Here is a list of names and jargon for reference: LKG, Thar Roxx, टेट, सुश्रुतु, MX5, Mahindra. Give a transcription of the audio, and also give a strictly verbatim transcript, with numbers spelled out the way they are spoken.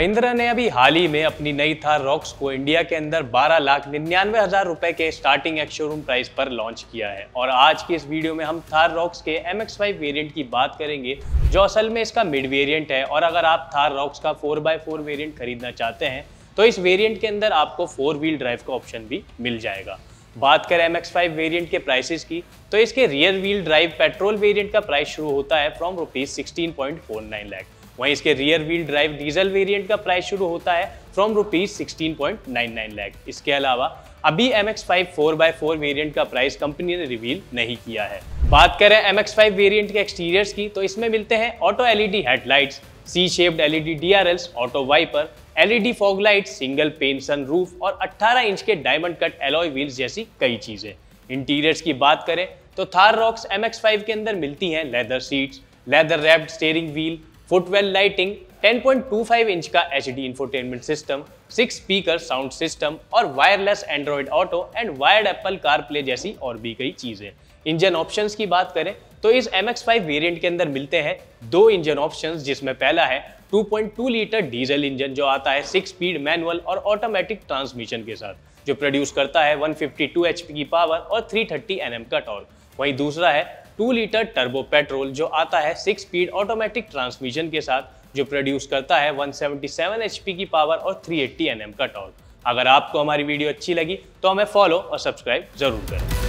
महिंद्रा ने अभी हाल ही में अपनी नई थार रॉक्स को इंडिया के अंदर बारह लाख निन्यानवे हजार रुपए के स्टार्टिंग एक्स शोरूम प्राइस पर लॉन्च किया है और आज की इस वीडियो में हम थार रॉक्स के एम एक्स फाइव वेरिएंट की बात करेंगे जो असल में इसका मिड वेरिएंट है। और अगर आप थार रॉक्स का फोर बाय फोर वेरियंट खरीदना चाहते हैं तो इस वेरियंट के अंदर आपको फोर व्हील ड्राइव का ऑप्शन भी मिल जाएगा। बात करें एम एक्स फाइव वेरिएंट के प्राइसेस की तो इसके rear wheel drive petrol variant का प्राइस शुरू होता है from rupees sixteen point four nine lakh. वहीं इसके rear wheel drive diesel variant का प्राइस शुरू होता है from rupees sixteen point nine nine lakh. इसके अलावा अभी M X five four by four variant का प्राइस कंपनी ने रिवील नहीं किया है। बात करें एम एक्स फाइव वेरिएंट के एक्सटीरियर्स की तो इसमें मिलते हैं auto LED headlights, C shaped LED DRLs, auto wiper, LED fog light, single pane सन रूफ और अट्ठारह इंच के डायमंड कट एलॉय व्हील्स जैसी कई चीजें। इंटीरियर्स की बात करें तो Thar Roxx M X five के अंदर मिलती हैं leather seats, leather wrapped steering wheel, footwell lighting, ten point two five inch का H D infotainment system, six speaker sound system और wireless Android Auto and wired Apple CarPlay जैसी और भी कई चीज़ें। इंजन ऑप्शंस की बात करें तो इस एम एक्स फाइव वेरिएंट के अंदर मिलते हैं दो इंजन ऑप्शंस, जिसमें पहला है two point two litre diesel engine जो आता है सिक्स स्पीड मैनुअल और ऑटोमेटिक ट्रांसमिशन के साथ, जो प्रोड्यूस करता है वन फिफ्टी टू एचपी की पावर और थ्री थर्टी एन एम का टॉर्क। वहीं दूसरा है टू लीटर टर्बो पेट्रोल जो आता है सिक्स स्पीड ऑटोमेटिक ट्रांसमिशन के साथ, जो प्रोड्यूस करता है वन सेवेंटी सेवन एचपी की पावर और थ्री एटी एन एम का टॉर्क। अगर आपको हमारी वीडियो अच्छी लगी तो हमें फॉलो और सब्सक्राइब जरूर करें।